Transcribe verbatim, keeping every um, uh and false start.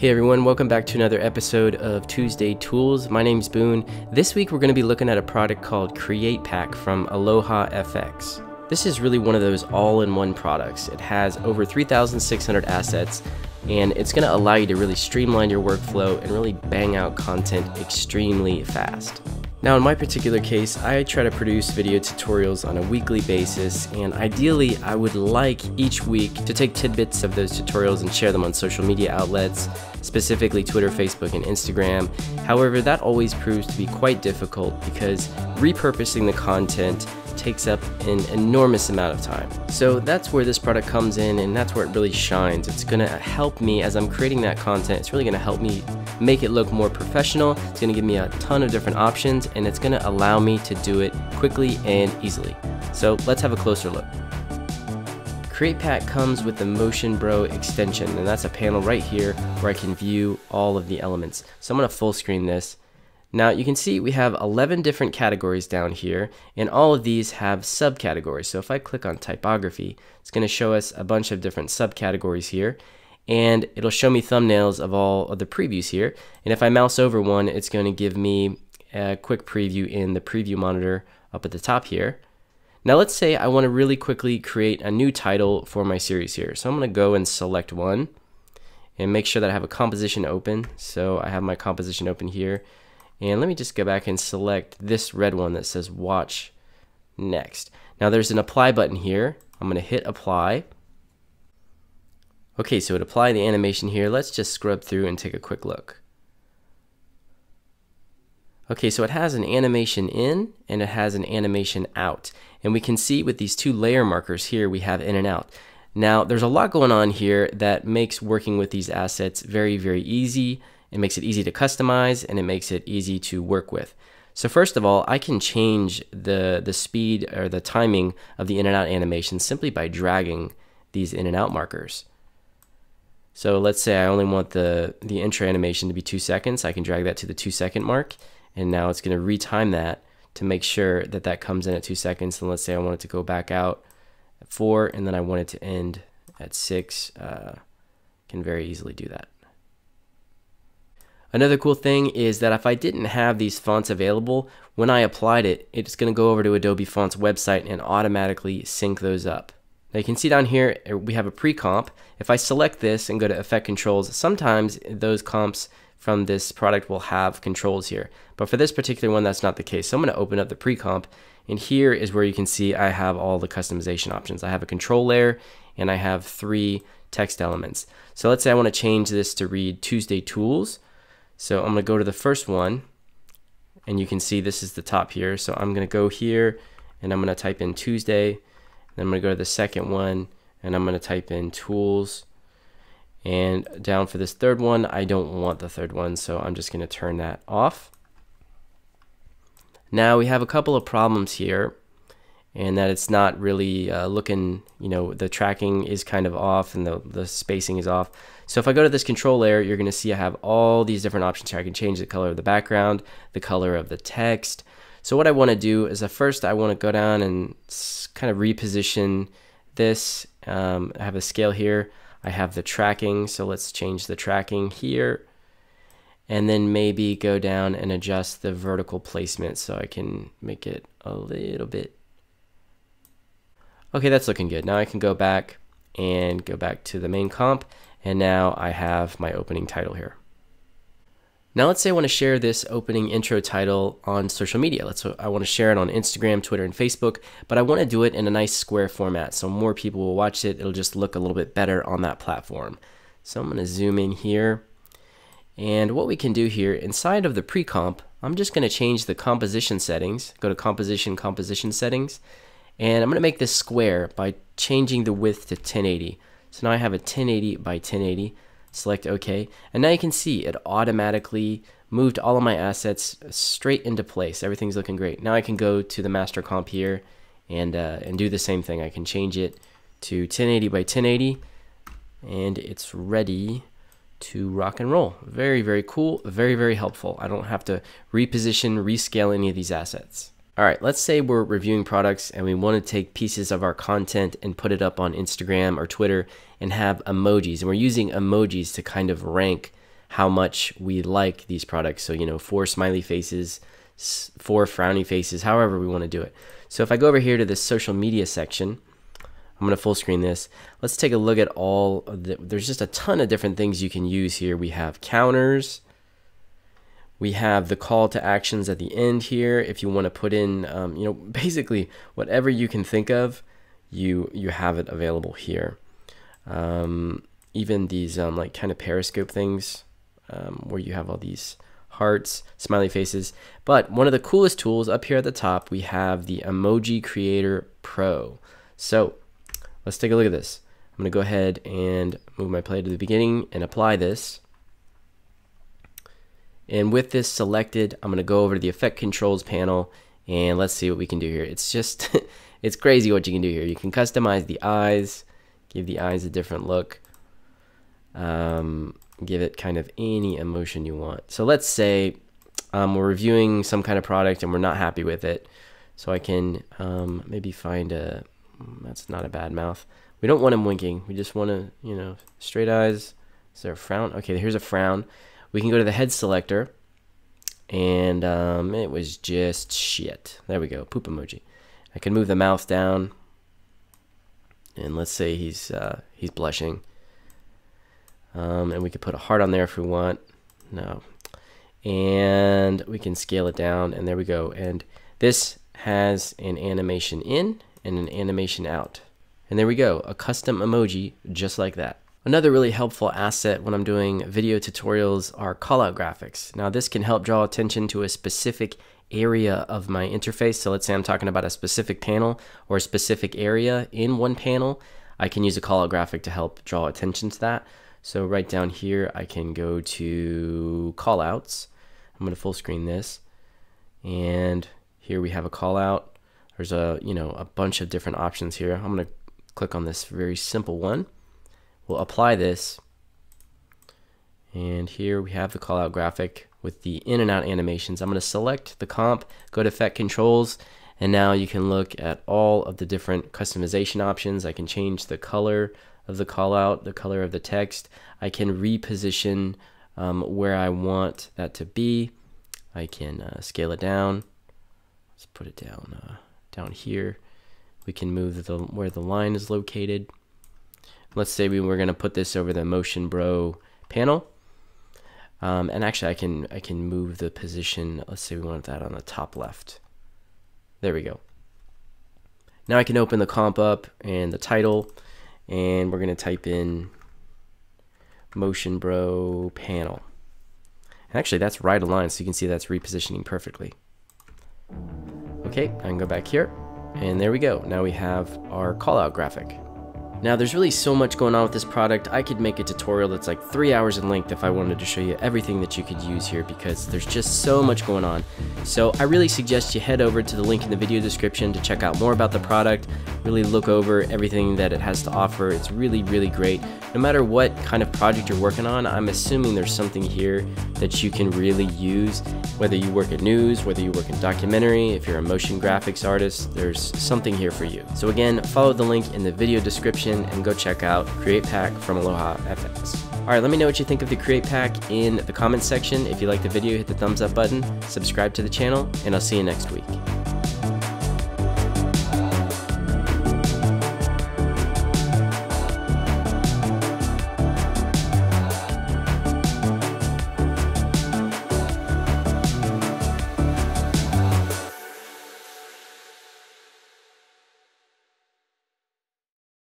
Hey everyone, welcome back to another episode of Tuesday Tools. My name's Boone. This week we're going to be looking at a product called Create Pack from Aloha F X. This is really one of those all-in-one products. It has over three thousand six hundred assets and it's going to allow you to really streamline your workflow and really bang out content extremely fast. Now in my particular case, I try to produce video tutorials on a weekly basis, and ideally I would like each week to take tidbits of those tutorials and share them on social media outlets, specifically Twitter, Facebook, and Instagram. However, that always proves to be quite difficult because repurposing the content takes up an enormous amount of time. So that's where this product comes in, and that's where it really shines. It's gonna help me as I'm creating that content. It's really gonna help me make it look more professional. It's gonna give me a ton of different options, and it's gonna allow me to do it quickly and easily. So let's have a closer look. Create Pack comes with the Motion Bro extension, and that's a panel right here where I can view all of the elements. So I'm gonna full screen this. Now you can see we have eleven different categories down here, and all of these have subcategories. So if I click on typography, it's going to show us a bunch of different subcategories here, and it'll show me thumbnails of all of the previews here. And if I mouse over one, it's going to give me a quick preview in the preview monitor up at the top here. Now let's say I want to really quickly create a new title for my series here. So I'm going to go and select one and make sure that I have a composition open. So I have my composition open here. And let me just go back and select this red one that says watch next. Now there's an apply button here. I'm going to hit apply. Okay, so it applied the animation here. Let's just scrub through and take a quick look. Okay, so it has an animation in and it has an animation out. And we can see with these two layer markers here, we have in and out. Now there's a lot going on here that makes working with these assets very, very easy. It makes it easy to customize, and it makes it easy to work with. So first of all, I can change the, the speed or the timing of the in and out animation simply by dragging these in and out markers. So let's say I only want the, the intro animation to be two seconds. I can drag that to the two second mark, and now it's going to retime that to make sure that that comes in at two seconds. And let's say I want it to go back out at four, and then I want it to end at six. Uh, can very easily do that. Another cool thing is that if I didn't have these fonts available, when I applied it, it's going to go over to Adobe Font's website and automatically sync those up. Now you can see down here we have a pre-comp. If I select this and go to Effect Controls, sometimes those comps from this product will have controls here. But for this particular one, that's not the case. So I'm going to open up the pre-comp, and here is where you can see I have all the customization options. I have a control layer, and I have three text elements. So let's say I want to change this to read Tuesday Tools. So I'm going to go to the first one, and you can see this is the top here. So I'm going to go here and I'm going to type in Tuesday. Then I'm going to go to the second one and I'm going to type in tools. And down for this third one, I don't want the third one, so I'm just going to turn that off. Now we have a couple of problems here, and that it's not really uh, looking, you know, the tracking is kind of off and the, the spacing is off. So if I go to this control layer, you're going to see I have all these different options here. I can change the color of the background, the color of the text. So what I want to do is at first I want to go down and kind of reposition this. Um, I have a scale here. I have the tracking. So let's change the tracking here. And then maybe go down and adjust the vertical placement so I can make it a little bit. Okay, that's looking good. Now I can go back and go back to the main comp, and now I have my opening title here. Now let's say I want to share this opening intro title on social media. Let's I want to share it on Instagram, Twitter, and Facebook, but I want to do it in a nice square format so more people will watch it. It'll just look a little bit better on that platform. So I'm going to zoom in here, and what we can do here inside of the pre-comp, I'm just going to change the composition settings. Go to composition, composition settings. And I'm going to make this square by changing the width to ten eighty. So now I have a ten eighty by ten eighty. Select OK. And now you can see it automatically moved all of my assets straight into place. Everything's looking great. Now I can go to the master comp here and, uh, and do the same thing. I can change it to ten eighty by ten eighty. And it's ready to rock and roll. Very, very cool. Very, very helpful. I don't have to reposition, rescale any of these assets. All right, let's say we're reviewing products and we want to take pieces of our content and put it up on Instagram or Twitter and have emojis. And we're using emojis to kind of rank how much we like these products. So, you know, four smiley faces, four frowny faces, however we want to do it. So if I go over here to this social media section, I'm going to full screen this. Let's take a look at all of the, there's just a ton of different things you can use here. We have counters. We have the call to actions at the end here. If you want to put in, um, you know, basically whatever you can think of, you you have it available here. Um, even these um, like kind of Periscope things um, where you have all these hearts, smiley faces. But one of the coolest tools up here at the top, we have the Emoji Creator Pro. So let's take a look at this. I'm going to go ahead and move my play to the beginning and apply this. And with this selected, I'm going to go over to the effect controls panel and let's see what we can do here. It's just, it's crazy what you can do here. You can customize the eyes, give the eyes a different look, um, give it kind of any emotion you want. So let's say um, we're reviewing some kind of product and we're not happy with it. So I can um, maybe find a, that's not a bad mouth. We don't want him winking. We just want to, you know, straight eyes. Is there a frown? Okay, here's a frown. We can go to the head selector, and um, it was just shit. There we go, poop emoji. I can move the mouth down, and let's say he's uh, he's blushing. Um, and we could put a heart on there if we want. No. And we can scale it down, and there we go. And this has an animation in and an animation out. And there we go, a custom emoji just like that. Another really helpful asset when I'm doing video tutorials are callout graphics. Now this can help draw attention to a specific area of my interface. So let's say I'm talking about a specific panel or a specific area in one panel. I can use a callout graphic to help draw attention to that. So right down here, I can go to callouts. I'm going to full screen this. And here we have a callout. There's a, you know, a bunch of different options here. I'm going to click on this very simple one. We'll apply this, and here we have the callout graphic with the in and out animations. I'm going to select the comp, go to effect controls, and now you can look at all of the different customization options. I can change the color of the callout, the color of the text. I can reposition um, where I want that to be. I can uh, scale it down. Let's put it down uh, down here. We can move the where the line is located. Let's say we were going to put this over the Motion Bro panel. Um, and actually I can I can move the position. Let's say we want that on the top left. There we go. Now I can open the comp up and the title, and we're going to type in Motion Bro panel. And actually that's right aligned, so you can see that's repositioning perfectly. Okay, I can go back here, and there we go. Now we have our callout graphic. Now there's really so much going on with this product. I could make a tutorial that's like three hours in length if I wanted to show you everything that you could use here, because there's just so much going on. So I really suggest you head over to the link in the video description to check out more about the product, really look over everything that it has to offer. It's really, really great. No matter what kind of project you're working on, I'm assuming there's something here that you can really use, whether you work in news, whether you work in documentary, if you're a motion graphics artist, there's something here for you. So again, follow the link in the video description and go check out Create Pack from Aloha F X. Alright, let me know what you think of the Create Pack in the comments section. If you like the video, hit the thumbs up button, subscribe to the channel, and I'll see you next week.